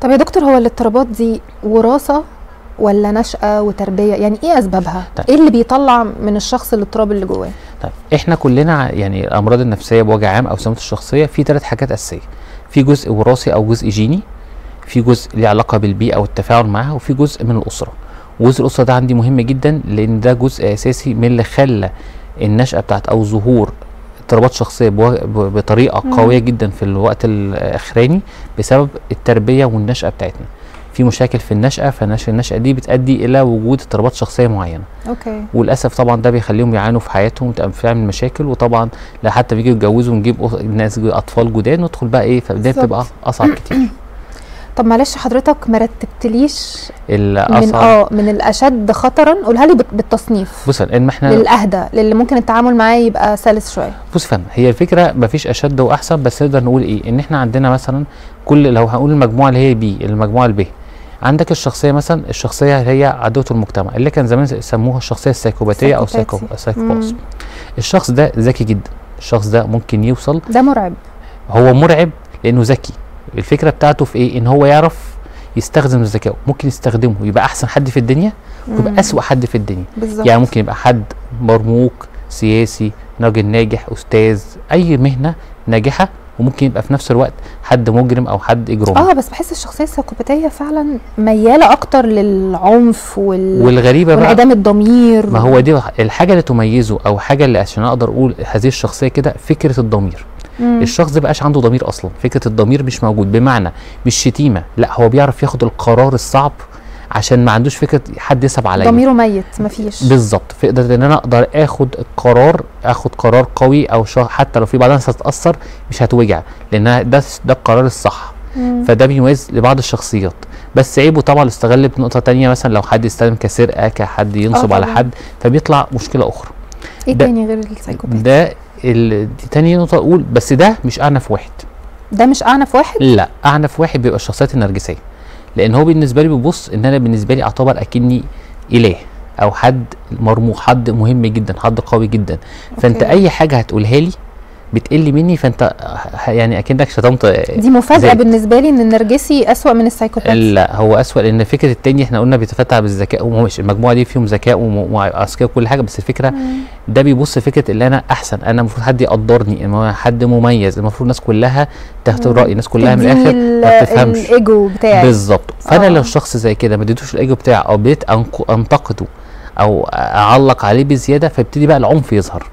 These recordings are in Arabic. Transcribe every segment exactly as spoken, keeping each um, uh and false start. طب يا دكتور، هو الاضطرابات دي وراثة ولا نشأة وتربية؟ يعني ايه اسبابها؟ طيب. ايه اللي بيطلع من الشخص الاضطراب اللي جواه؟ طيب احنا كلنا يعني الامراض النفسية بوجه عام او سمات الشخصية في ثلاث حاجات اساسية، في جزء وراثي او جزء جيني، في جزء له علاقة بالبيئة والتفاعل معها، وفي جزء من الأسرة. وجزء الأسرة ده عندي مهم جدا لأن ده جزء أساسي من اللي خلى النشأة بتاعت أو ظهور اضطرابات شخصية بطريقة مم. قوية جدا في الوقت الأخراني بسبب التربية والنشأة بتاعتنا. في مشاكل في النشأة، فالنشأة دي بتؤدي إلى وجود اضطرابات شخصية معينة. أوكي. وللأسف طبعا ده بيخليهم يعانوا في حياتهم وتعمل مشاكل، وطبعا لا حتى بيجوا يتجوزوا ونجيب ناس أطفال جداد ندخل بقى إيه، فده بتبقى أصعب كتير. طب معلش حضرتك ما رتبتليش من اه من الاشد خطرا، قولها لي بالتصنيف. بص ان احنا للاهدى للي ممكن التعامل معاه يبقى سلس شويه. بص فن هي الفكره ما فيش اشد واحسن، بس نقدر نقول ايه ان احنا عندنا مثلا كل لو هنقول المجموعه اللي هي بي المجموعه البي، عندك الشخصيه مثلا الشخصيه هي عدوة المجتمع اللي كان زمان يسموها الشخصيه السايكوباتيه او سايكو سايكوباث. الشخص ده ذكي جدا، الشخص ده ممكن يوصل، ده مرعب، هو مرعب لانه ذكي. الفكره بتاعته في ايه؟ ان هو يعرف يستخدم ذكائه، ممكن يستخدمه يبقى احسن حد في الدنيا ويبقى اسوأ حد في الدنيا. بالزبط. يعني ممكن يبقى حد مرموق، سياسي، راجل ناجح، استاذ، اي مهنه ناجحه، وممكن يبقى في نفس الوقت حد مجرم او حد اجرامي. اه بس بحس الشخصيه السايكوباتيه فعلا مياله اكتر للعنف وال... والغريبه بقى وانعدام الضمير. ما هو دي الحاجه اللي تميزه او حاجه اللي عشان اقدر اقول هذه الشخصيه كده، فكره الضمير. الشخص ده بقاش عنده ضمير اصلا، فكره الضمير مش موجود، بمعنى مش شتيمه، لا هو بيعرف ياخد القرار الصعب عشان ما عندوش فكره حد يصعب عليا، ضميره ميت مفيش. بالظبط، فاقدر ان انا اقدر اخد القرار، اخد قرار قوي او حتى لو في بعض الناس هتتاثر مش هتوجع لان ده ده القرار الصح. مم. فده بيميز لبعض الشخصيات، بس عيبه طبعا استغل بنقطه ثانيه، مثلا لو حد استخدم كسرقه، كحد ينصب على حد، فبيطلع مشكله اخرى. ايه تاني غير السايكوباتي؟ ده تاني نقطة أقول، بس ده مش أعنف واحد. ده مش أعنف واحد؟ لا، أعنف واحد بيبقى الشخصيات النرجسية، لأن هو بالنسبة لي بيبص إن أنا بالنسبة لي أعتبر أكني إله أو حد مرموق، حد مهم جدا، حد قوي جدا. أوكي. فأنت أي حاجة هتقولها لي بتقل مني، فأنت يعني أكنك شتمت. دي مفاجأة بالنسبة لي إن النرجسي أسوأ من السايكوباتي. لا هو أسوأ، لأن فكرة التاني إحنا قلنا بيتفتح بالذكاء، ومش المجموعة دي فيهم ذكاء وأذكياء وكل حاجة، بس الفكرة مم. ده بيبص فكره اللي انا احسن، انا المفروض حد يقدرني، حد مميز، المفروض الناس كلها تحترم رايي، الناس كلها من الاخر ما بتفهمش الايجو بتاعي. بالظبط. فانا آه. لو شخص زي كده ما اديتوش الايجو بتاعي او بقيت انتقده او اعلق عليه بزياده، فيبتدي بقى العنف يظهر.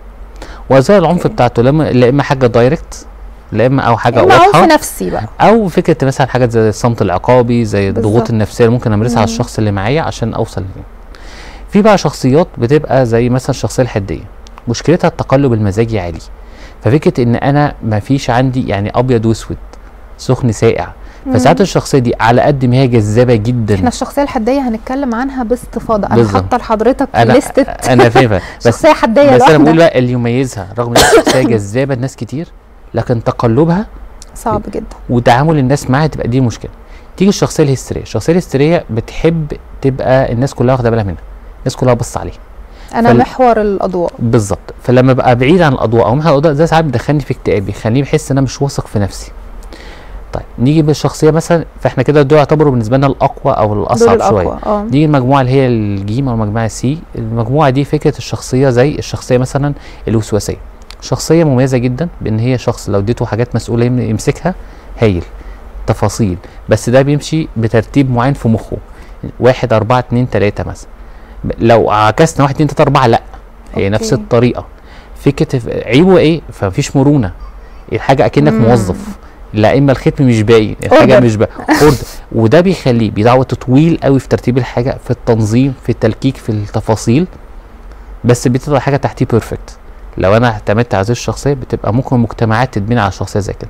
وزي العنف بتاعته لما لا اما حاجه دايركت، لا اما او حاجه واضحه، عنف نفسي بقى، او فكره مثلا حاجات زي الصمت العقابي، زي الضغوط النفسيه اللي ممكن امارسها على الشخص اللي معايا عشان اوصل ليه. في بقى شخصيات بتبقى زي مثلا الشخصيه الحديه، مشكلتها التقلب المزاجي عالي، ففكره ان انا ما فيش عندي يعني ابيض واسود، سخن ساقع، فساعات الشخصيه دي على قد ما هي جذابه جدا. احنا الشخصيه الحديه هنتكلم عنها باستفاضه، انا حاطه لحضرتك ليسته انا فاهمه شخصيه حديه، بس انا بقول بقى اللي يميزها رغم ان الشخصيه جذابه لناس كتير، لكن تقلبها صعب جدا وتعامل الناس معاها تبقى دي مشكله. تيجي الشخصيه الهستيريه، الشخصيه الهستيريه بتحب تبقى الناس كلها واخده بالها منها، الناس كلها بص عليه، انا فل... محور الاضواء. بالظبط. فلما بقى بعيد عن الاضواء او محور الاضواء ده ساعات بيدخلني في اكتئاب، بيخليني بحس ان انا مش واثق في نفسي. طيب نيجي بالشخصيه مثلا، فاحنا كده دول يعتبروا بالنسبه لنا الاقوى او الاصعب شويه. آه. دي المجموعه اللي هي الجيم او المجموعه سي، المجموعه دي فكره الشخصيه زي الشخصيه مثلا الوسواسيه، شخصيه مميزه جدا بان هي شخص لو اديته حاجات مسؤوليه يمسكها هايل تفاصيل، بس ده بيمشي بترتيب معين في مخه، واحد أربعة اتنين تلاتة مثلا، لو عكسنا واحد اتنين تلاته اربعه لا هي أوكي. نفس الطريقه. فكره عيبه ايه؟ فمفيش مرونه، الحاجه اكنك مم. موظف، لا اما الختم مش باين، الحاجه مش باين، وده بيخليه بيدعو تطويل قوي في ترتيب الحاجه، في التنظيم، في التلكيك، في التفاصيل، بس بتطلع حاجه تحتيه بيرفكت. لو انا اعتمدت على هذه الشخصيه بتبقى ممكن مجتمعات تدمن على شخصيه زي كده.